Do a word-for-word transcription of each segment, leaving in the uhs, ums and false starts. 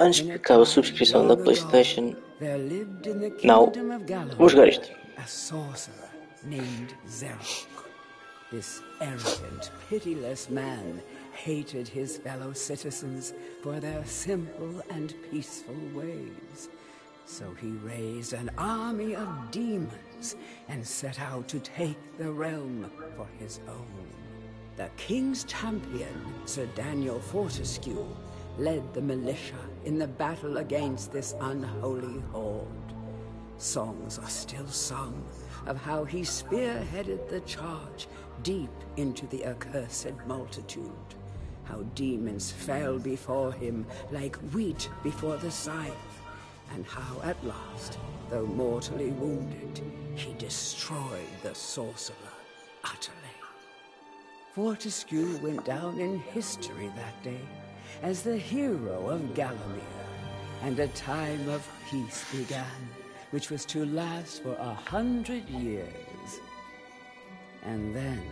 unspeakable subscription on the PlayStation. Now, vamos jogar isto. A sorcerer named Zarok. This arrogant, pitiless man hated his fellow citizens for their simple and peaceful ways. So he raised an army of demons and set out to take the realm for his own. The king's champion, Sir Daniel Fortesque, led the militia in the battle against this unholy horde. Songs are still sung of how he spearheaded the charge deep into the accursed multitude, how demons fell before him like wheat before the scythe, and how at last, though mortally wounded, he destroyed the sorcerer utterly. Fortescue went down in history that day as the hero of Gallowmere, and a time of peace began, which was to last for a hundred years. And then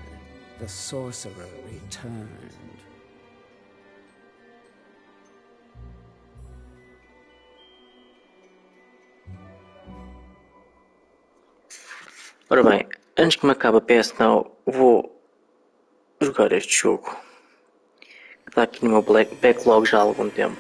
the sorcerer returned. Ora bem, antes que me acabe a P S N, vou jogar este jogo, que está aqui no meu backlog já há algum tempo.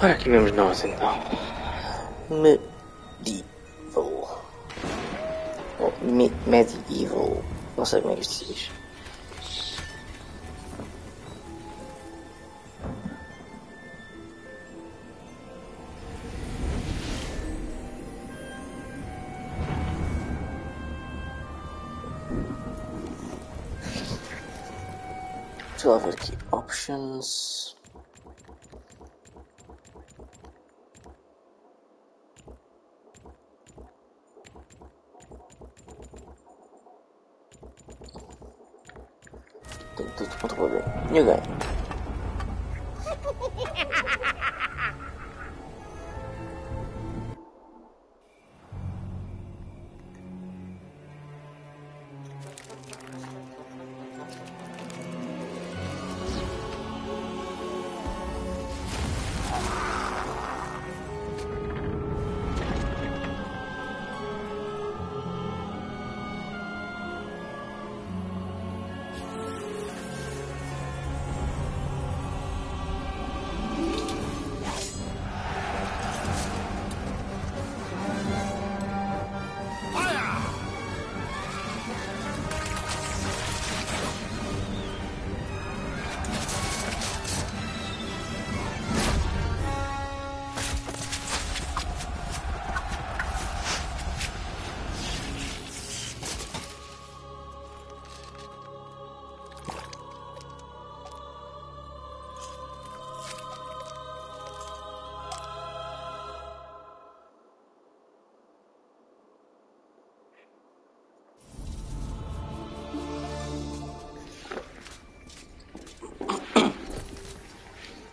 Ora, aqui vemos nós então. MediEvil. Ou Me MediEvil. Não sei como é que isto se diz. to our key options. New guy.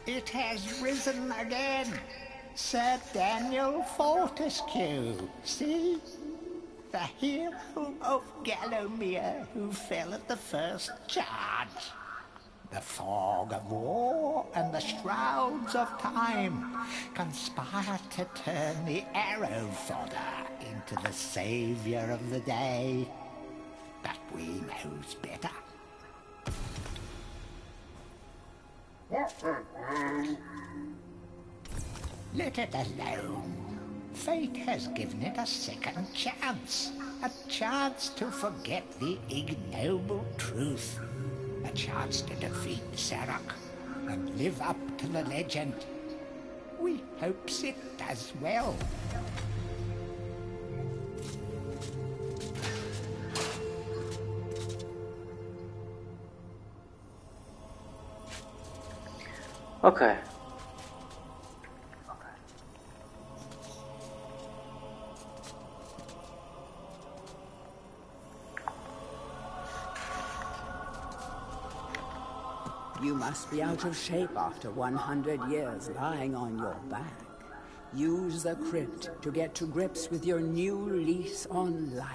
It has risen again. Sir Daniel Fortesque, see? The hero of Gallowmere who fell at the first charge. The fog of war and the shrouds of time conspire to turn the arrow fodder into the saviour of the day. But we knows better. Let it alone. Fate has given it a second chance. A chance to forget the ignoble truth. A chance to defeat Zarok and live up to the legend. We hopes it does well. Okay. You must be out of shape after one hundred years lying on your back. Use the crypt to get to grips with your new lease on life.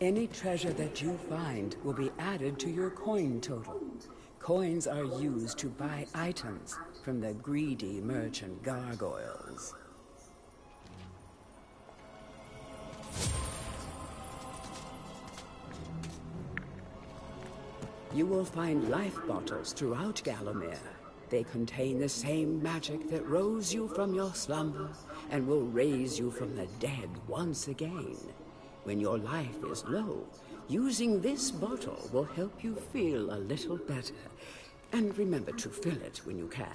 Any treasure that you find will be added to your coin total. Coins are used to buy items from the greedy merchant gargoyles. You will find life bottles throughout Gallowmere. They contain the same magic that rose you from your slumber and will raise you from the dead once again. When your life is low, using this bottle will help you feel a little better. And remember to fill it when you can.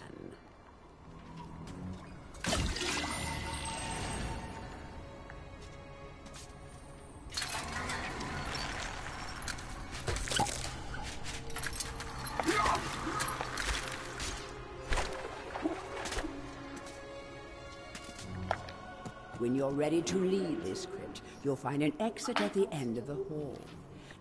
When you're ready to leave this crypt, you'll find an exit at the end of the hall.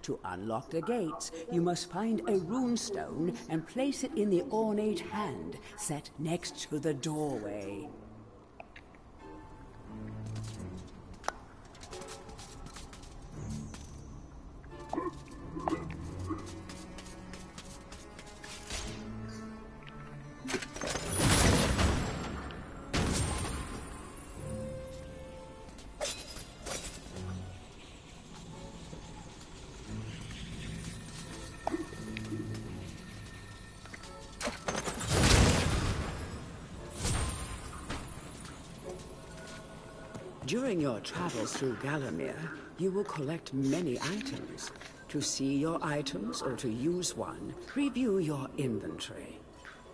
To unlock the gates, you must find a runestone and place it in the ornate hand set next to the doorway. During your travels through Gallowmere, you will collect many items. To see your items or to use one, review your inventory.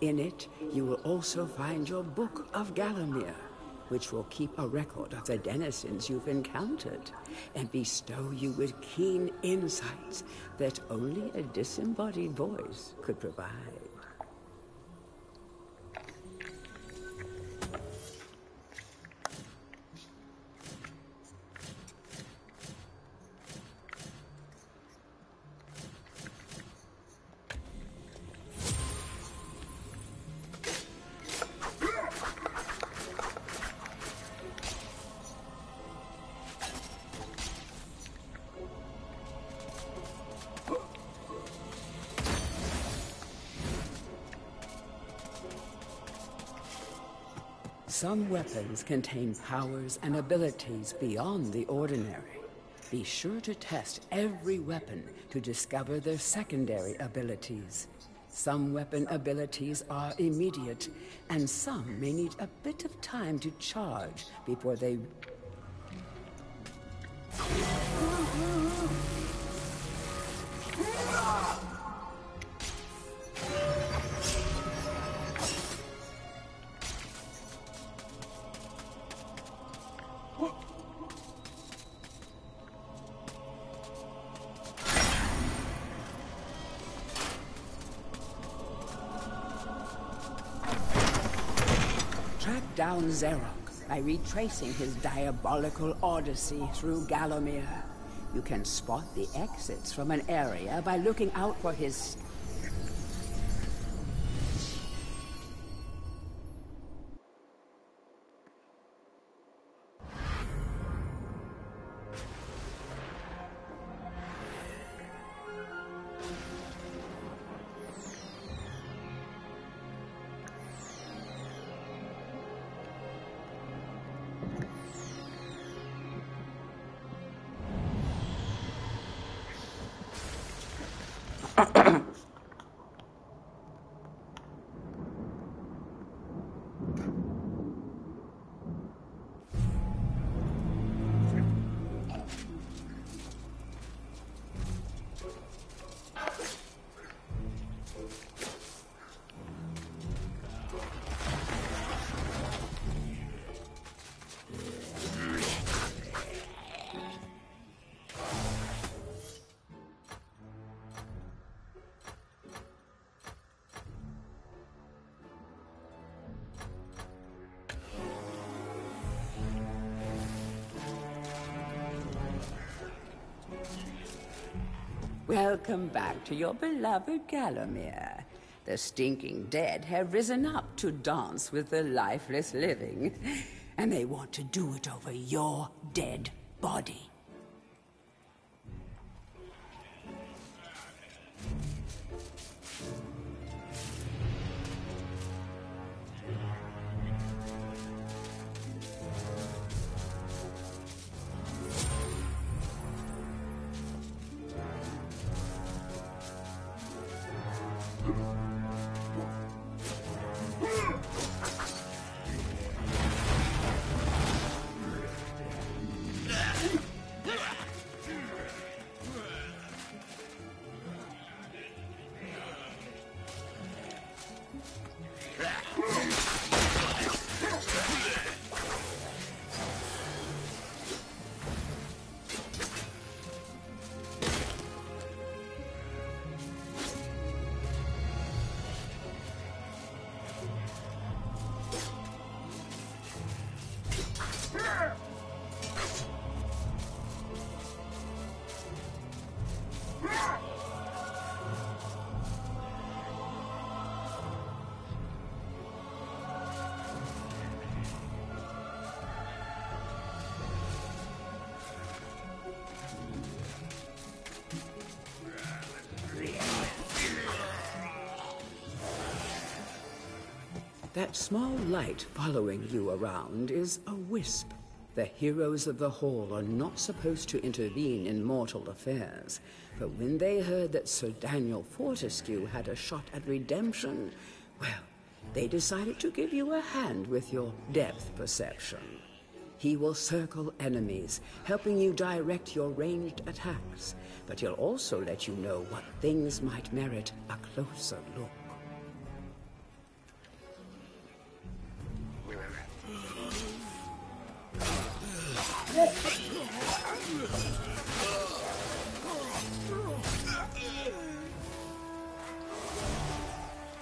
In it, you will also find your Book of Gallowmere, which will keep a record of the denizens you've encountered and bestow you with keen insights that only a disembodied voice could provide. Some weapons contain powers and abilities beyond the ordinary. Be sure to test every weapon to discover their secondary abilities. Some weapon abilities are immediate, and some may need a bit of time to charge before they... Down Zarok by retracing his diabolical odyssey through Gallowmere. You can spot the exits from an area by looking out for his... Welcome back to your beloved Gallowmere. The stinking dead have risen up to dance with the lifeless living, and they want to do it over your dead body. That small light following you around is a wisp. The heroes of the Hall are not supposed to intervene in mortal affairs, but when they heard that Sir Daniel Fortesque had a shot at redemption, well, they decided to give you a hand with your depth perception. He will circle enemies, helping you direct your ranged attacks, but he'll also let you know what things might merit a closer look.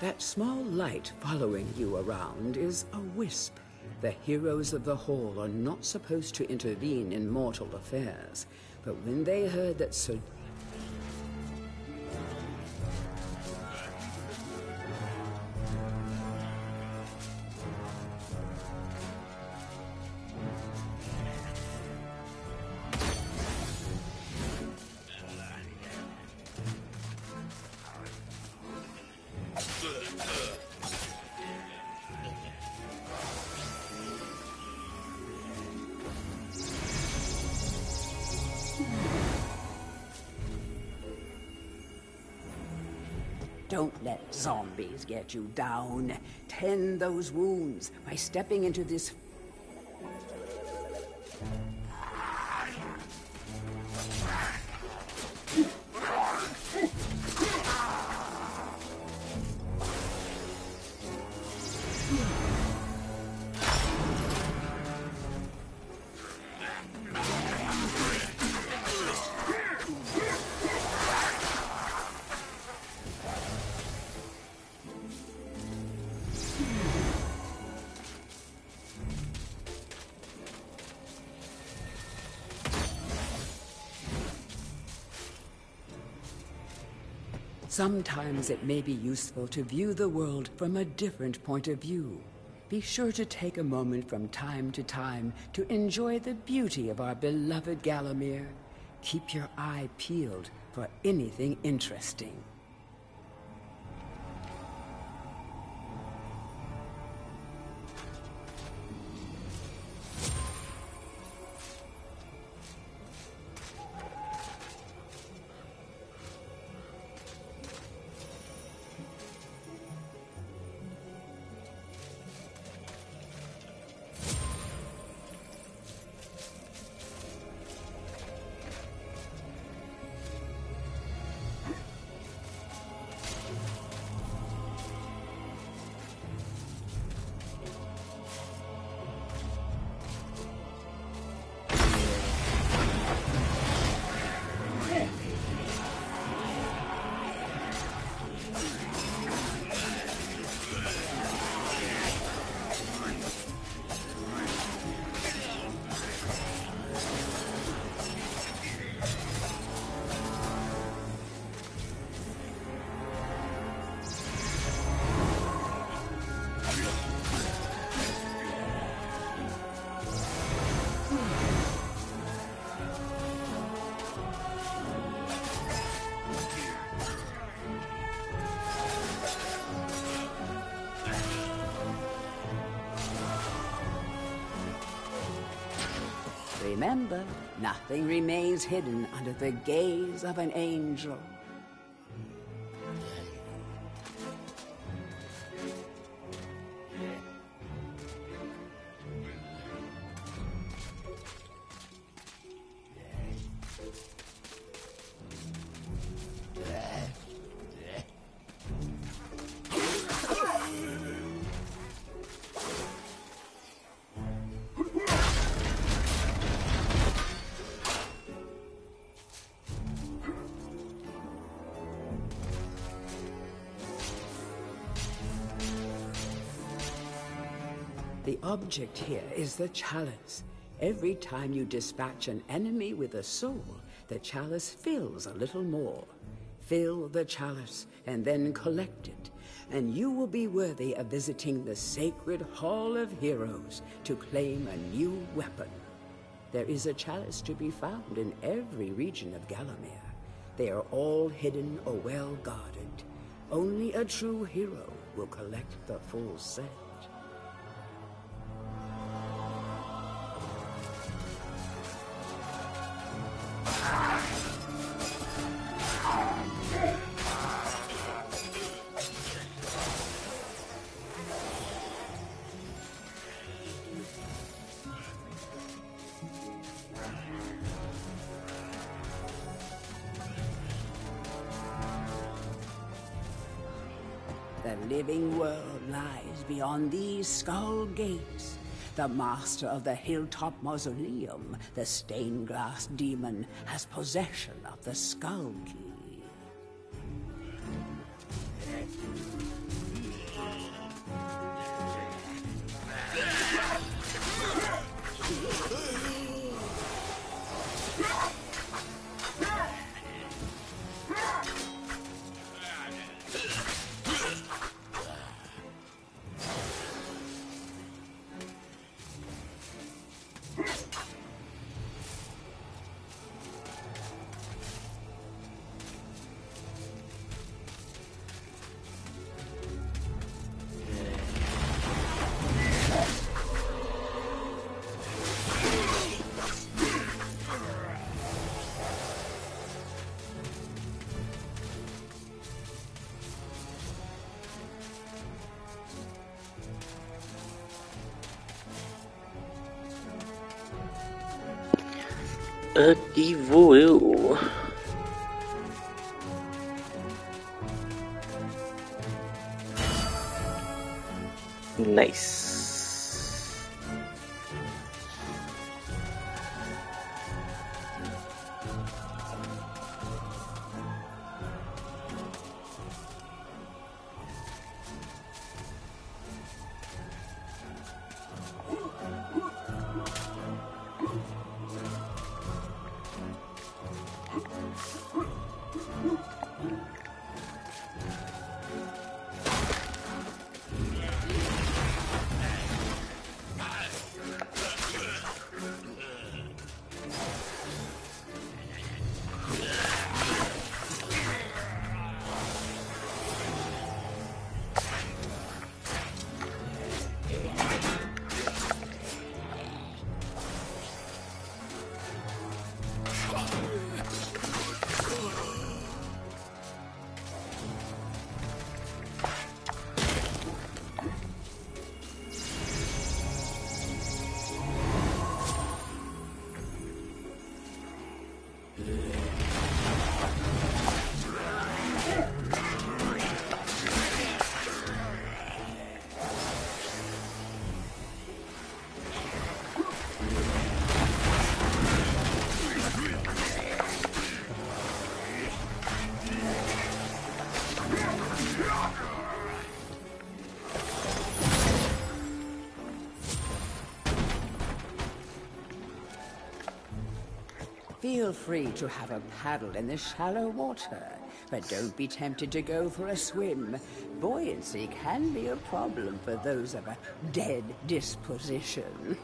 That small light following you around is a wisp. The heroes of the Hall are not supposed to intervene in mortal affairs, but when they heard that Sir... Don't let zombies get you down. Tend those wounds by stepping into this... Sometimes it may be useful to view the world from a different point of view. Be sure to take a moment from time to time to enjoy the beauty of our beloved Gallowmere. Keep your eye peeled for anything interesting. Remember, nothing remains hidden under the gaze of an angel. The object here is the chalice. Every time you dispatch an enemy with a soul, the chalice fills a little more. Fill the chalice and then collect it, and you will be worthy of visiting the sacred Hall of Heroes to claim a new weapon. There is a chalice to be found in every region of Gallowmere. They are all hidden or well guarded. Only a true hero will collect the full set. The living world lies beyond these skull gates. The master of the hilltop mausoleum, the stained glass demon, has possession of the skull key. E vou eu. Nice. Feel free to have a paddle in the shallow water, but don't be tempted to go for a swim. Buoyancy can be a problem for those of a dead disposition.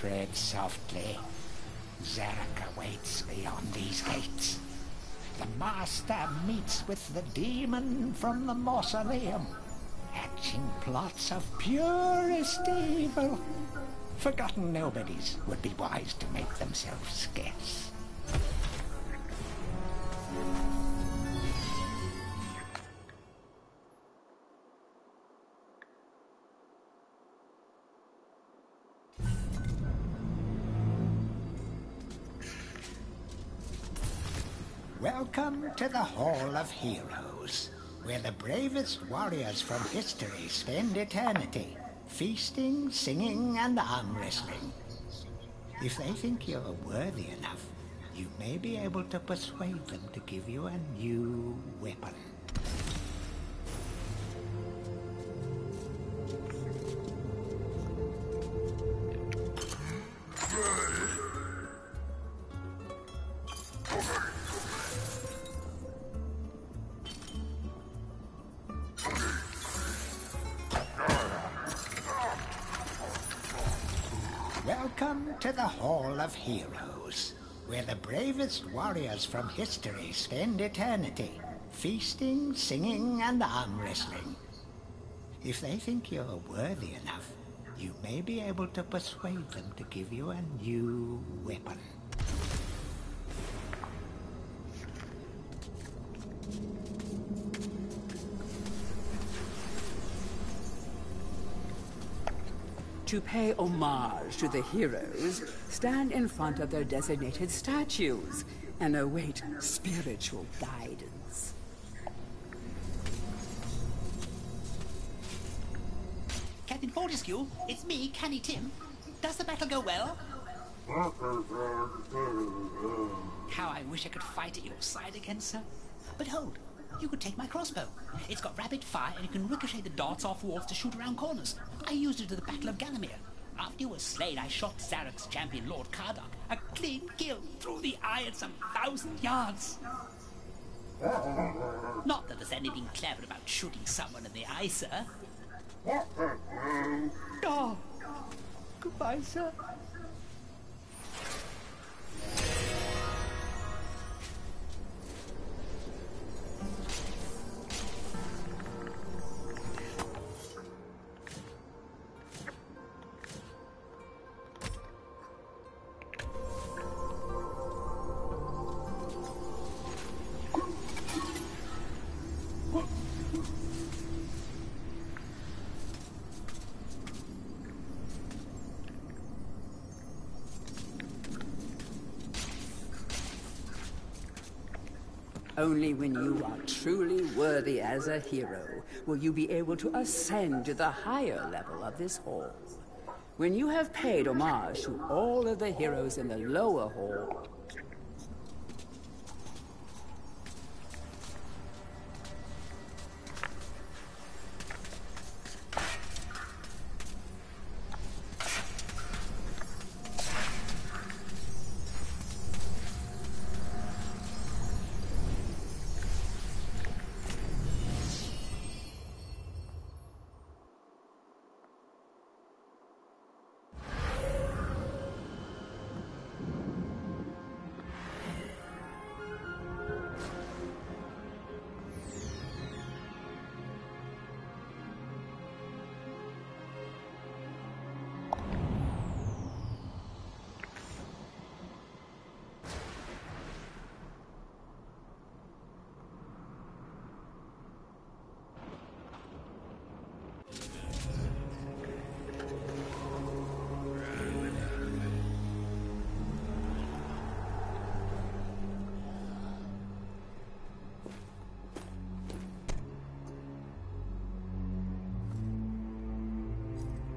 Tread softly. Zarok awaits thee on these gates. The master meets with the demon from the mausoleum, hatching plots of purest evil. Forgotten nobodies would be wise to make themselves scarce. Welcome to the Hall of Heroes, where the bravest warriors from history spend eternity, feasting, singing, and arm wrestling. If they think you're worthy enough, you may be able to persuade them to give you a new weapon. Welcome to the Hall of Heroes, where the bravest warriors from history spend eternity, feasting, singing, and arm wrestling. If they think you're worthy enough, you may be able to persuade them to give you a new weapon. To pay homage to the heroes, stand in front of their designated statues and await spiritual guidance. Captain Fortescue, it's me, Canny Tim. Does the battle go well? How I wish I could fight at your side again, sir. But hold, you could take my crossbow. It's got rapid fire and it can ricochet the darts off walls to shoot around corners. I used it at the Battle of Gallowmere. After you were slain, I shot Zarok's champion, Lord Kardok, a clean kill through the eye at some thousand yards. Not that there's anything clever about shooting someone in the eye, sir. Oh, goodbye, sir. Only when you are truly worthy as a hero will you be able to ascend to the higher level of this hall. When you have paid homage to all of the heroes in the lower hall,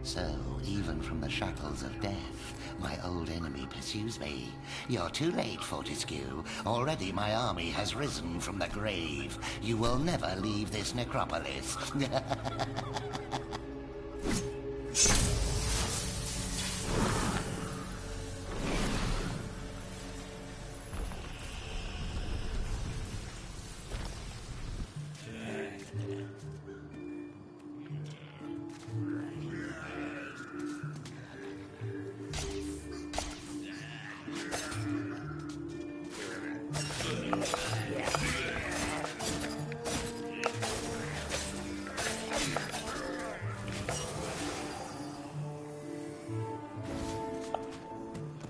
so, even from the shackles of death, my old enemy pursues me. You're too late, Fortescue. Already my army has risen from the grave. You will never leave this necropolis.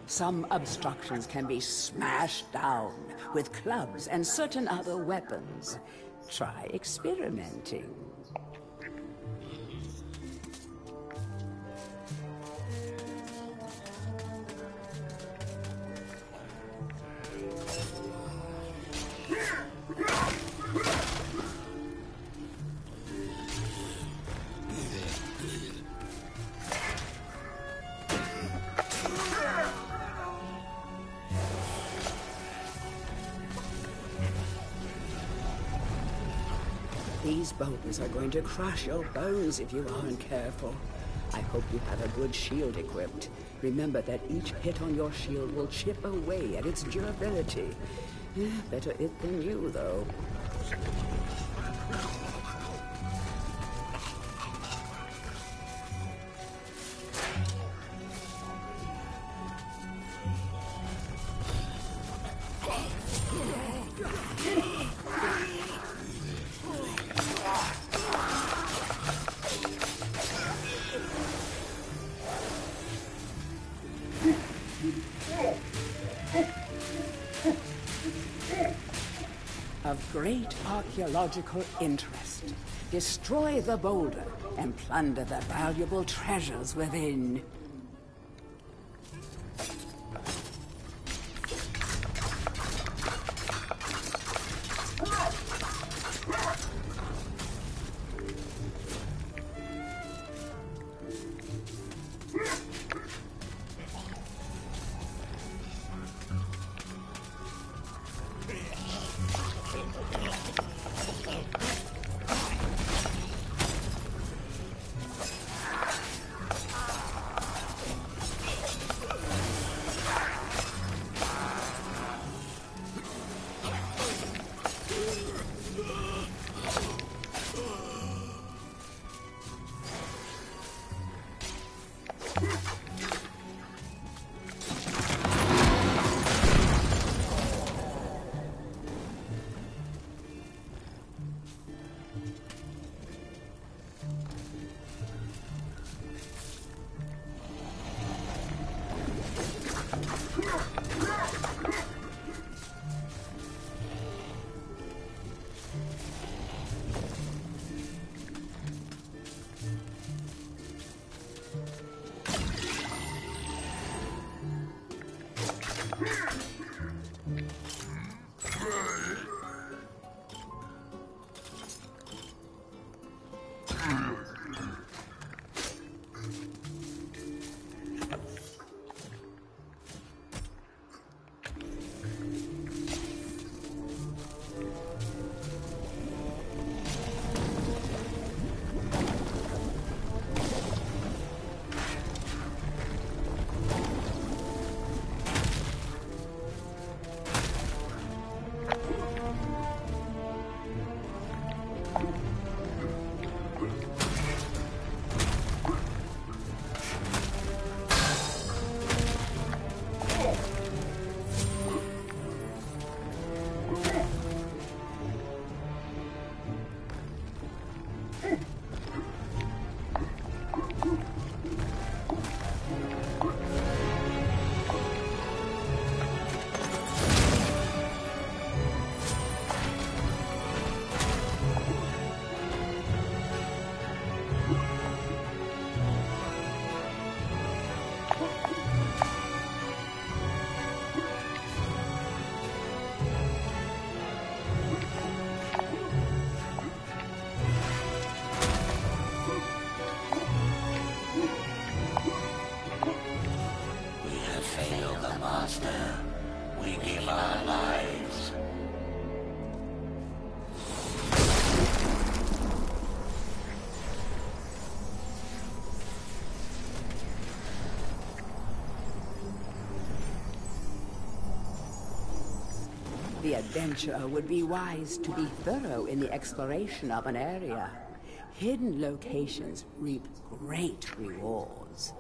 Some obstructions can be smashed down with clubs and certain other weapons. Try experimenting. These bones are going to crush your bones if you aren't careful. I hope you have a good shield equipped. Remember that each hit on your shield will chip away at its durability. Better it than you, though. great archaeological interest. Destroy the boulder and plunder the valuable treasures within. The adventurer would be wise to be thorough in the exploration of an area. Hidden locations reap great rewards.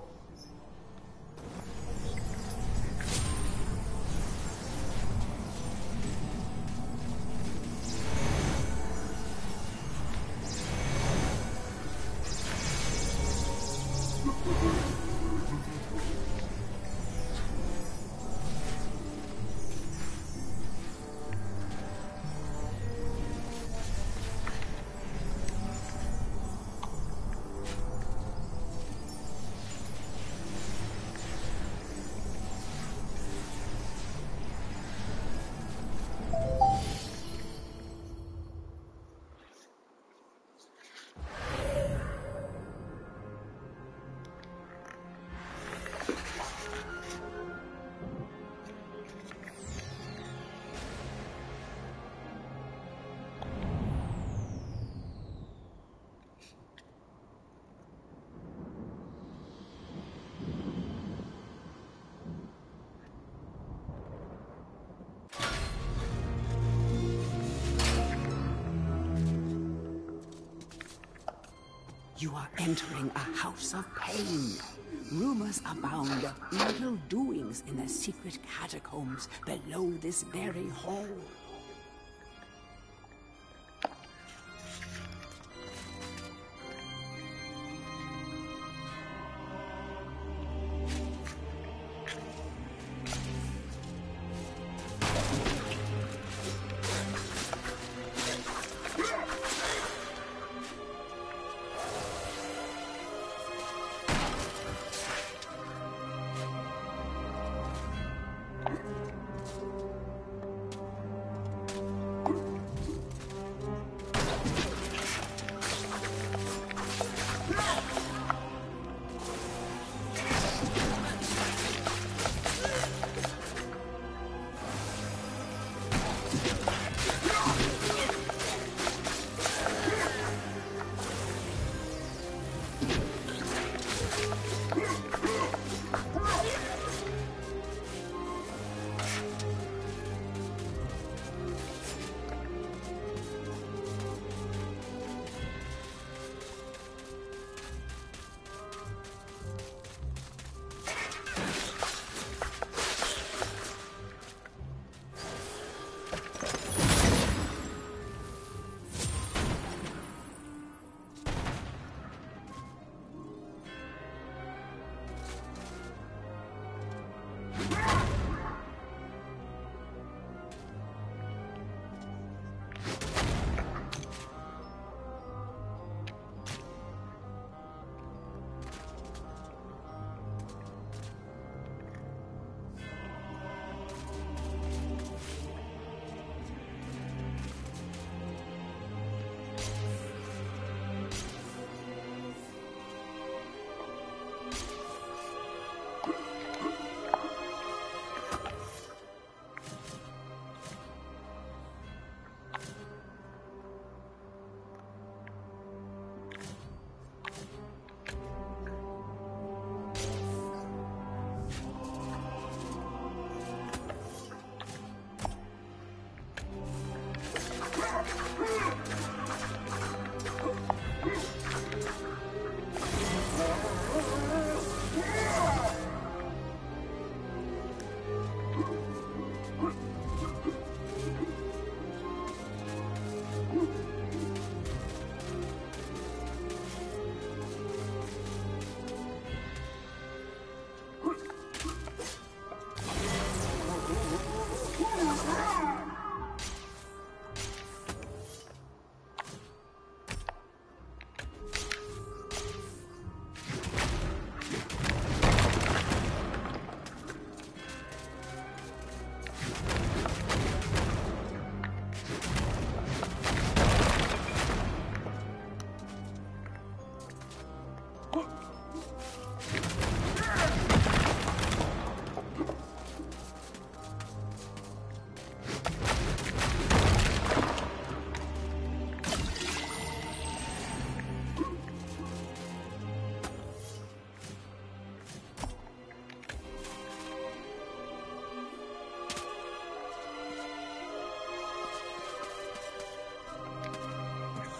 You are entering a house of pain. Rumors abound of evil doings in the secret catacombs below this very hall.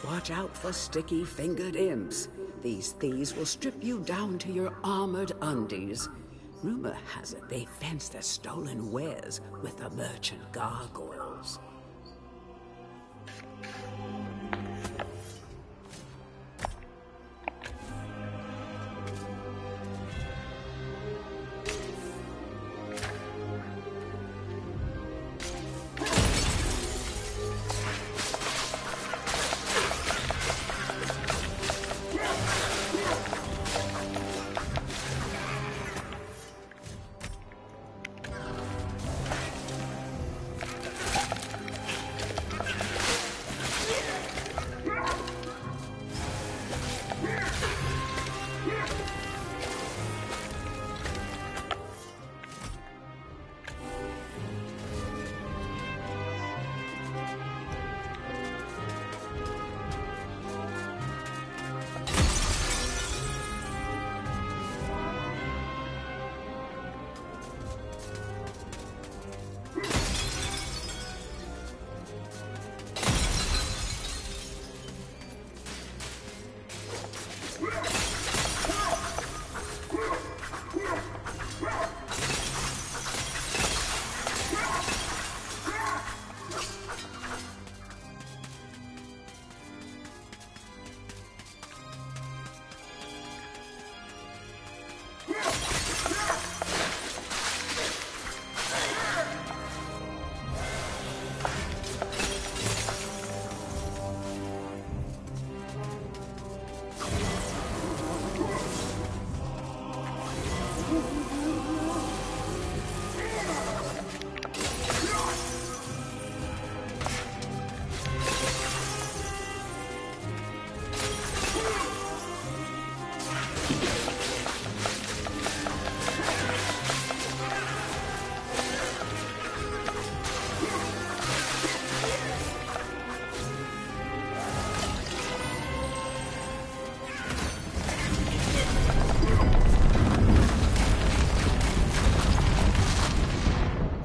Watch out for sticky-fingered imps. These thieves will strip you down to your armored undies. Rumor has it they fence their stolen wares with the merchant gargoyles.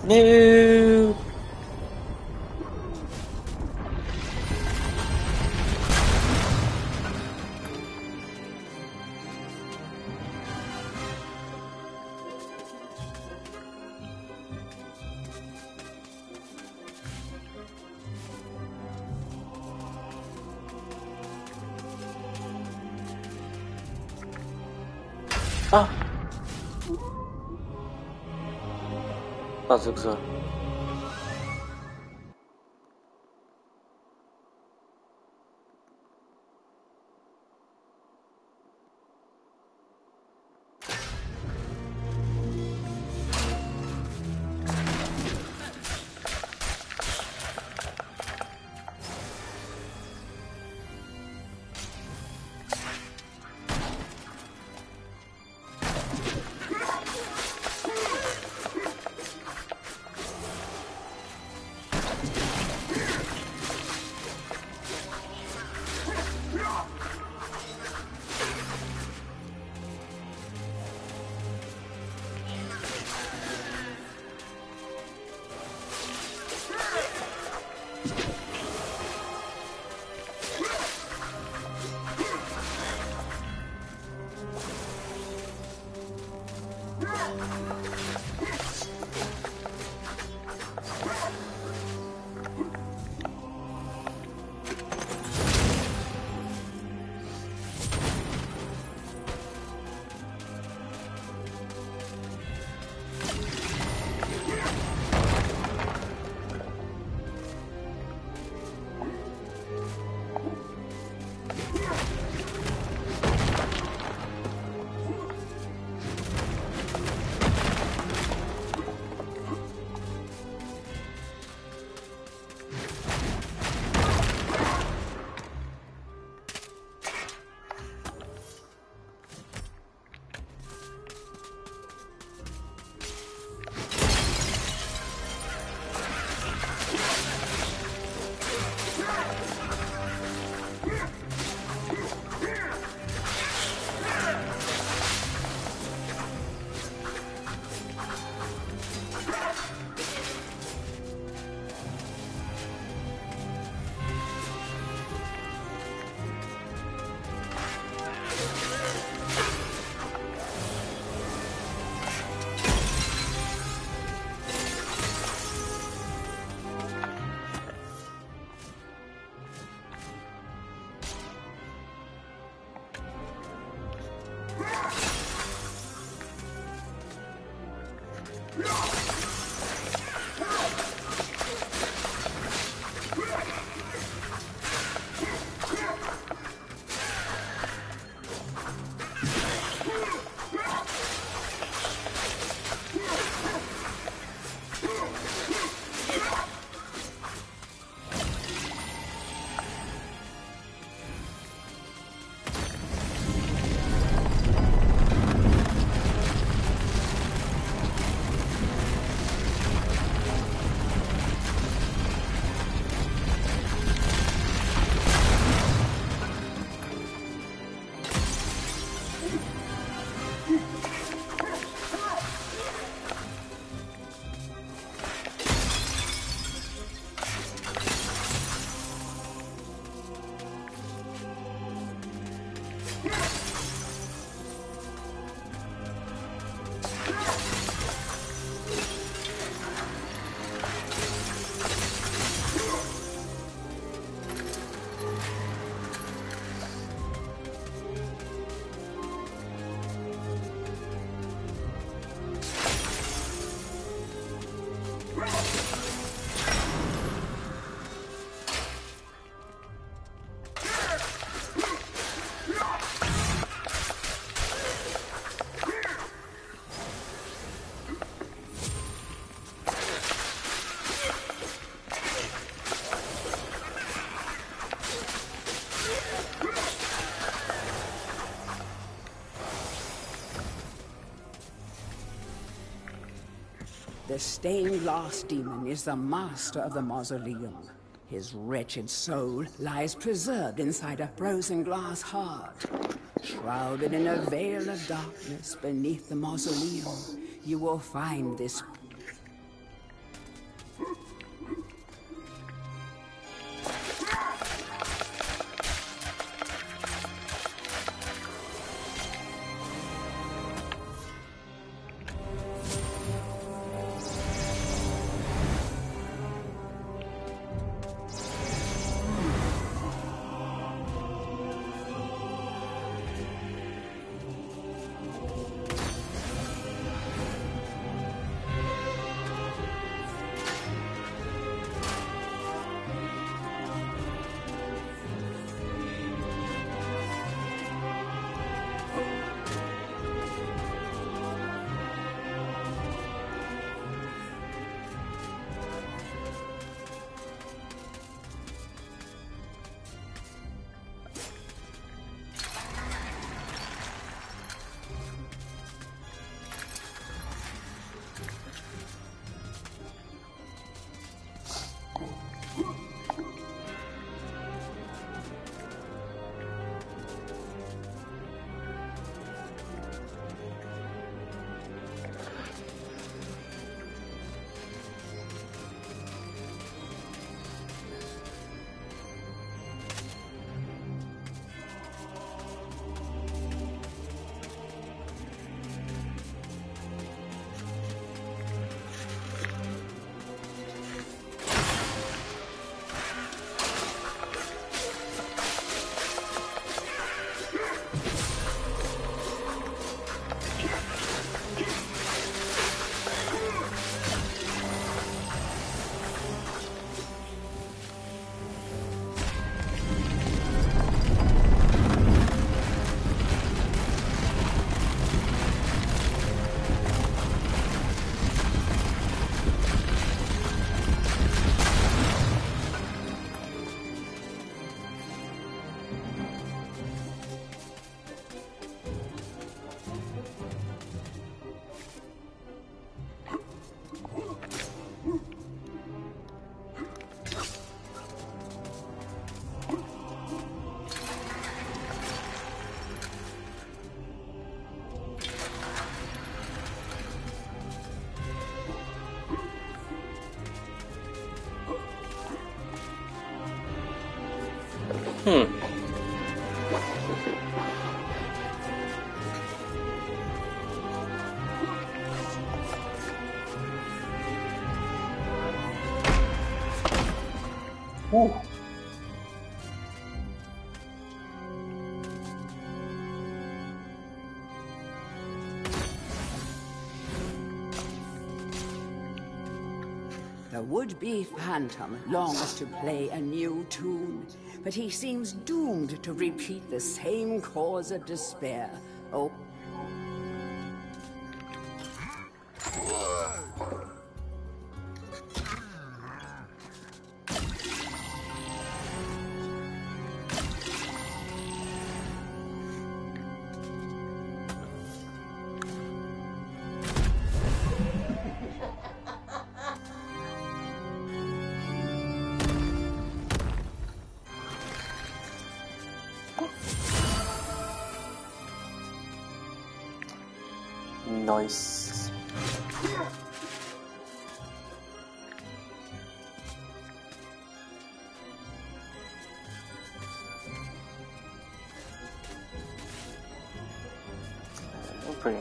No. Ah. Bardzo güzel. The stained glass demon is the master of the mausoleum. His wretched soul lies preserved inside a frozen glass heart. Shrouded in a veil of darkness beneath the mausoleum, you will find this. a would-be phantom longs to play a new tune, but he seems doomed to repeat the same cause of despair. Oh. Nice. Oh, pretty.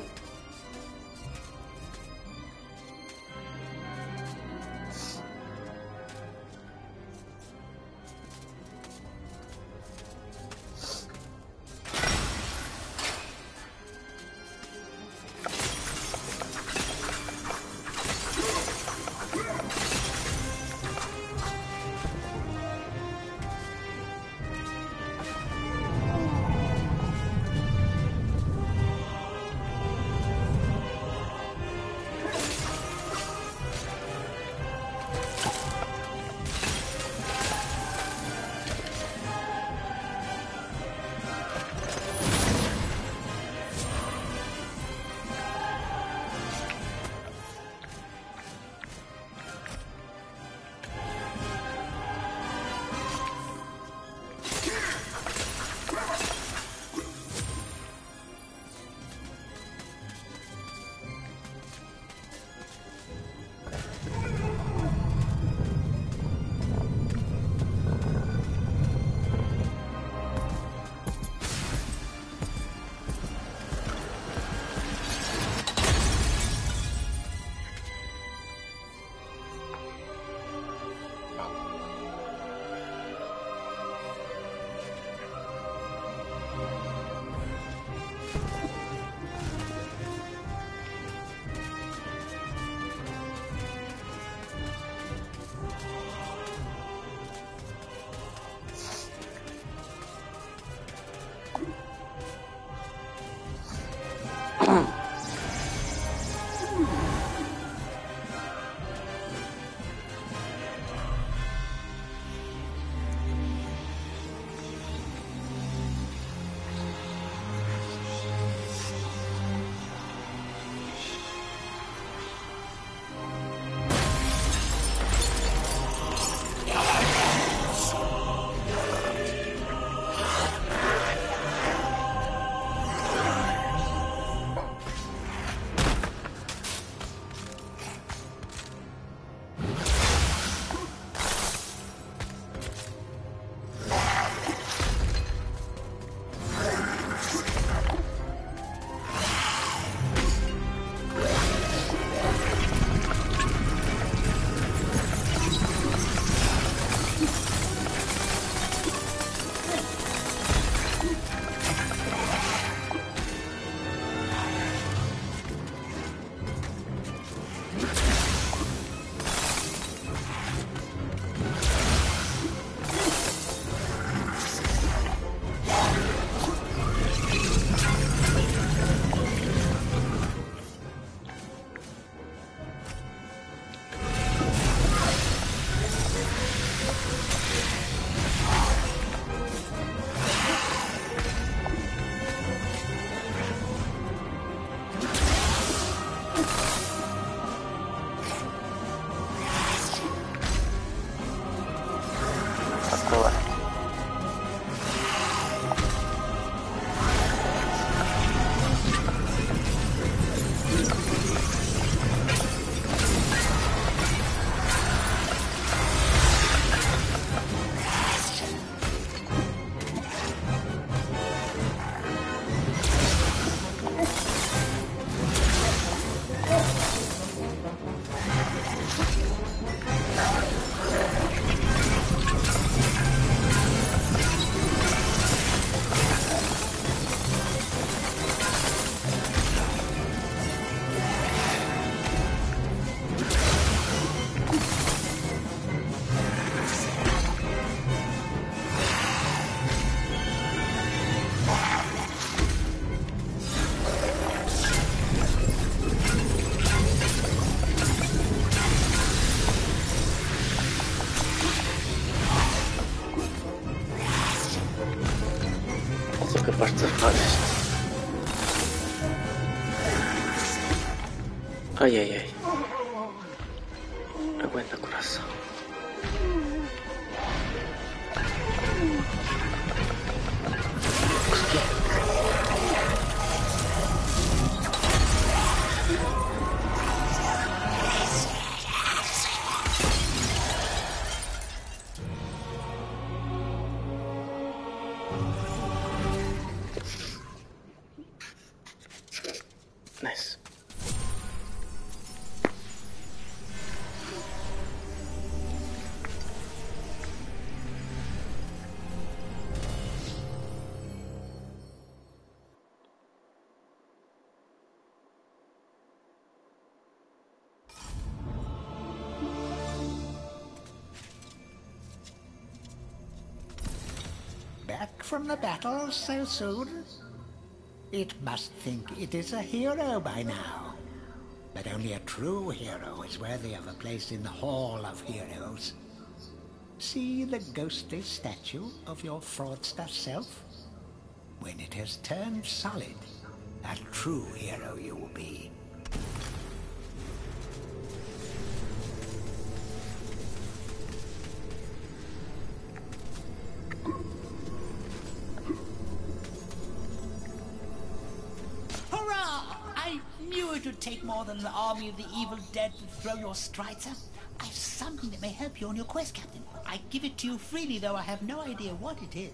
Sou capaz de safar isto. Ai, ai, ai. Aguenta, coração. Consegui. From the battle so soon? It must think it is a hero by now. But only a true hero is worthy of a place in the Hall of Heroes. See the ghostly statue of your fraudster self? When it has turned solid, a true hero you will be. Take more than the army of the evil dead to throw your strides at. I've something that may help you on your quest, Captain. I give it to you freely, though I have no idea what it is.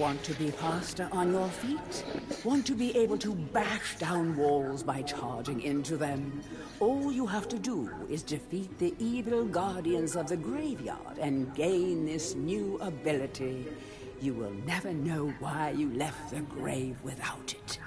Want to be faster on your feet? Want to be able to bash down walls by charging into them? All you have to do is defeat the evil guardians of the graveyard and gain this new ability. You will never know why you left the grave without it.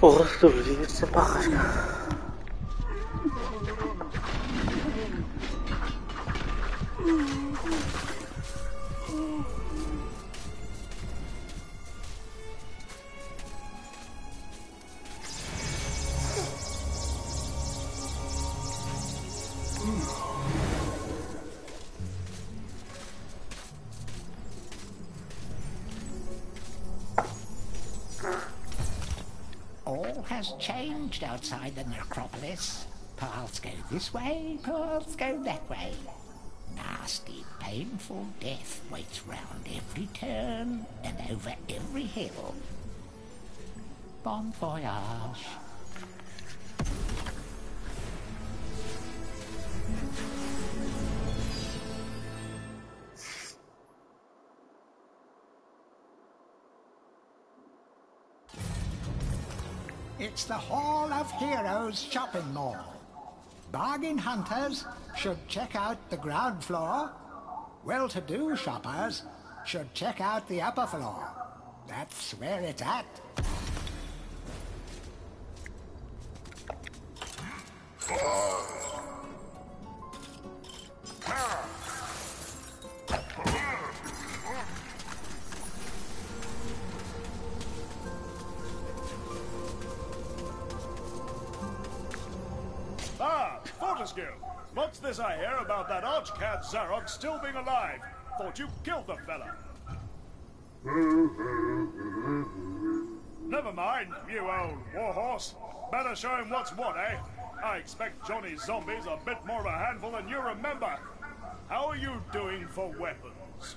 Po prostu ludzi nie chcę pachać. Changed outside the necropolis. Paths go this way, paths go that way. Nasty, painful death waits round every turn and over every hill. Bon voyage. It's the Hall of Heroes shopping mall. Bargain hunters should check out the ground floor. Well-to-do shoppers should check out the upper floor. That's where it's at. What's this I hear about that archcat Zarok still being alive? Thought you killed the fella. Never mind, you old warhorse. Better show him what's what, eh? I expect Johnny's zombies are a bit more of a handful than you remember. How are you doing for weapons?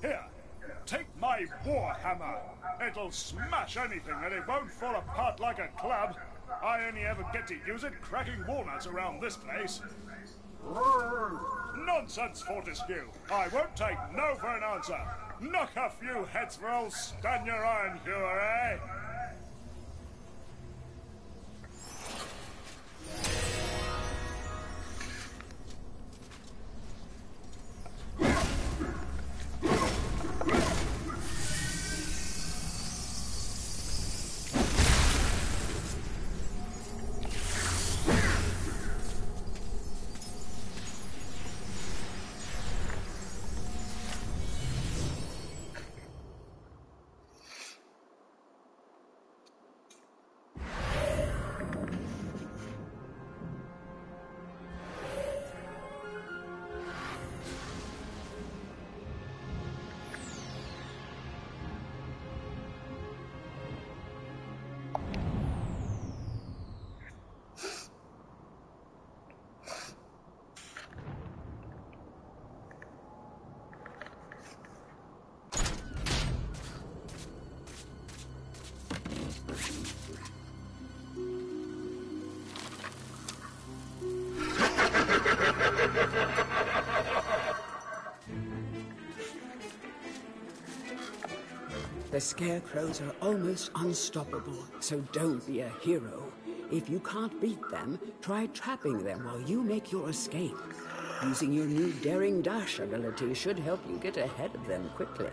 Here, take my warhammer. It'll smash anything and it won't fall apart like a club. I only ever get to use it cracking walnuts around this place. Nonsense, Fortescue. I won't take no for an answer. Knock a few heads for old Stan your iron hewer, eh? The scarecrows are almost unstoppable, so don't be a hero. If you can't beat them, try trapping them while you make your escape. Using your new Daring Dash ability should help you get ahead of them quickly.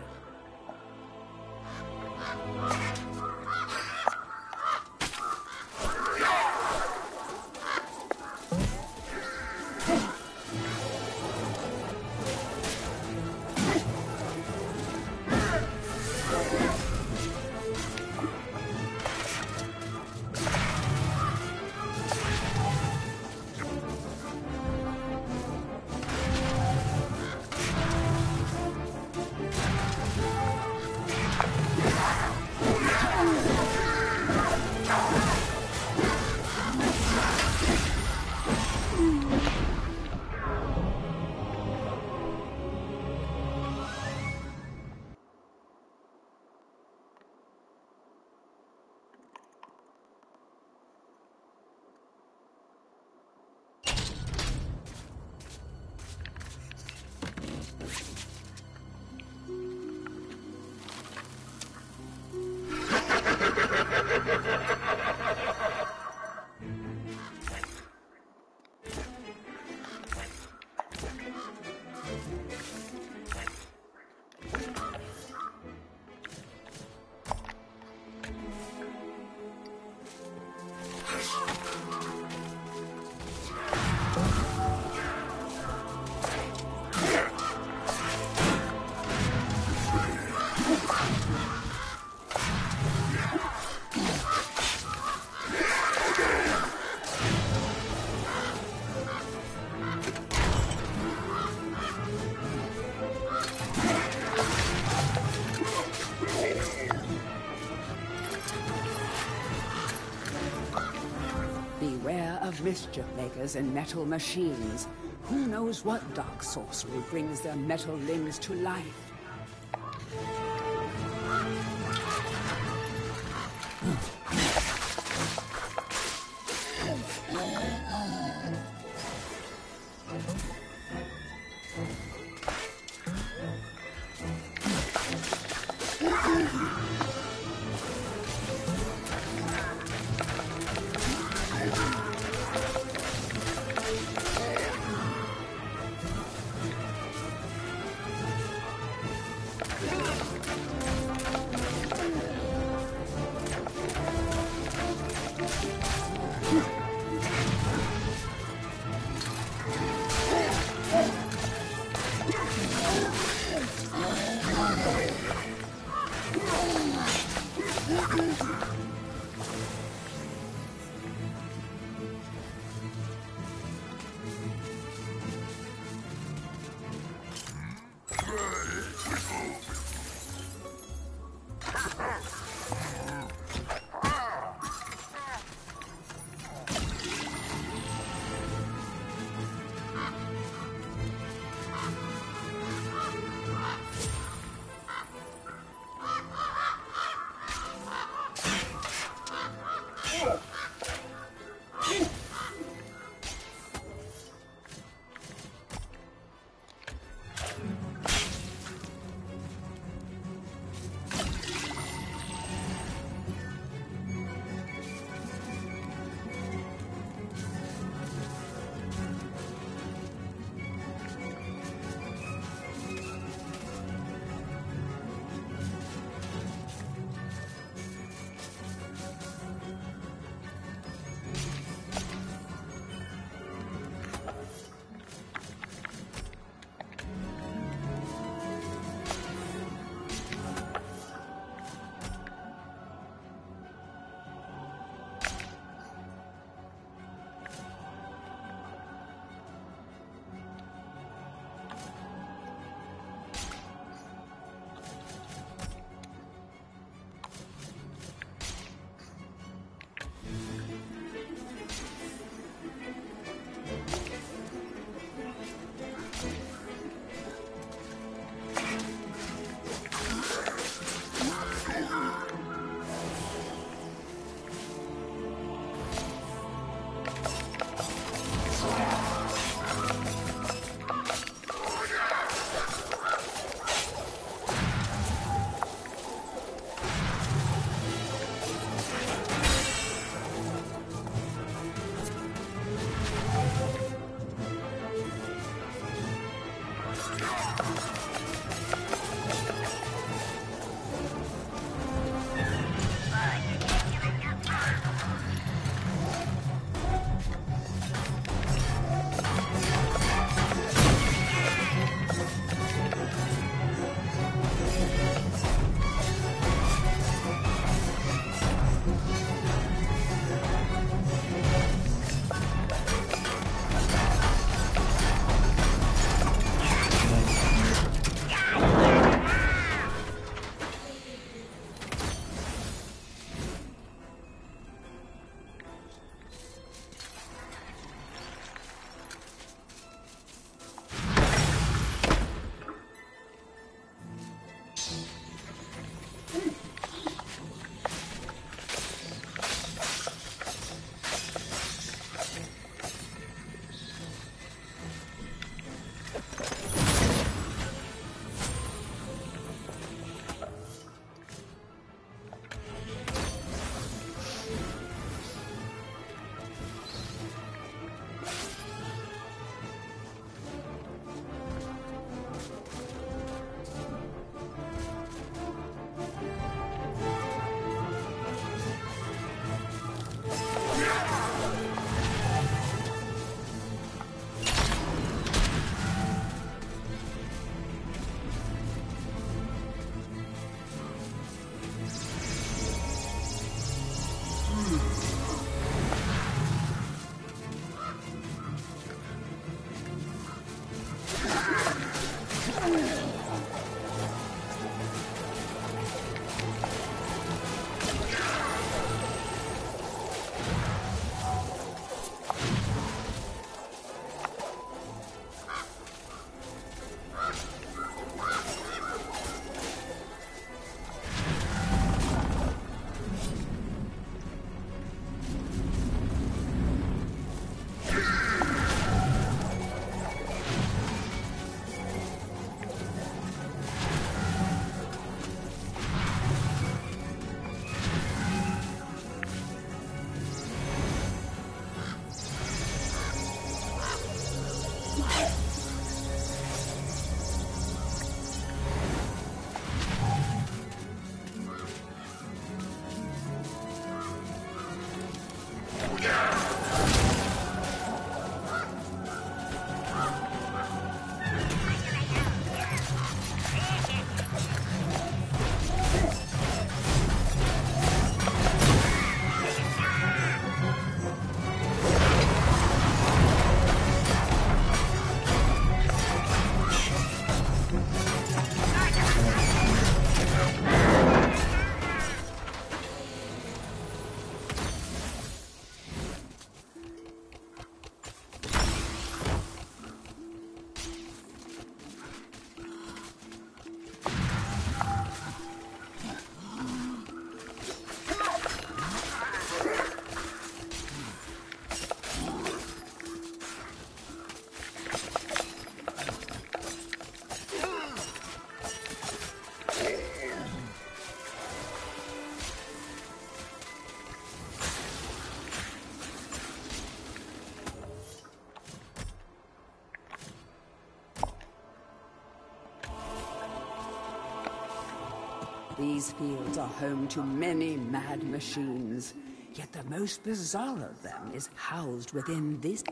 Mischief makers and metal machines. Who knows what dark sorcery brings their metal limbs to life? These fields are home to many mad machines, yet the most bizarre of them is housed within this...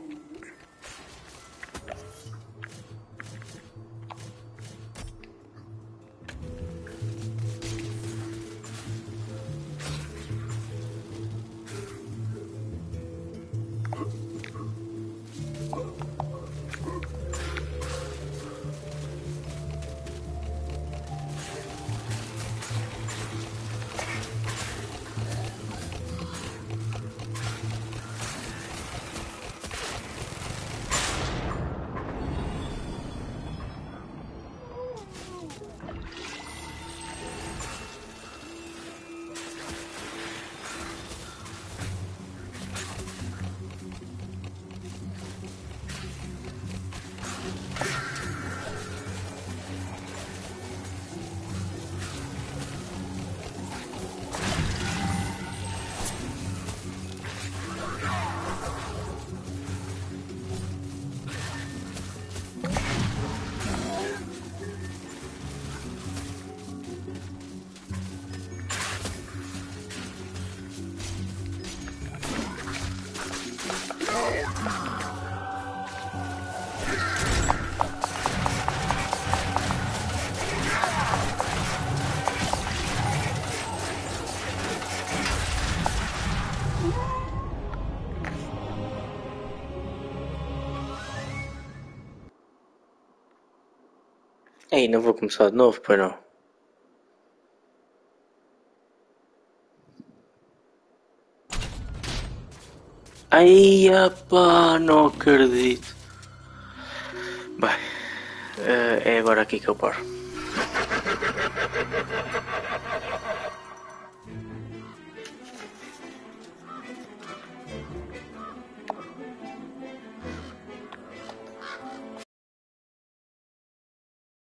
Ei, não vou começar de novo, pois não? Ai, apá, não acredito. Bem, é agora aqui que eu paro.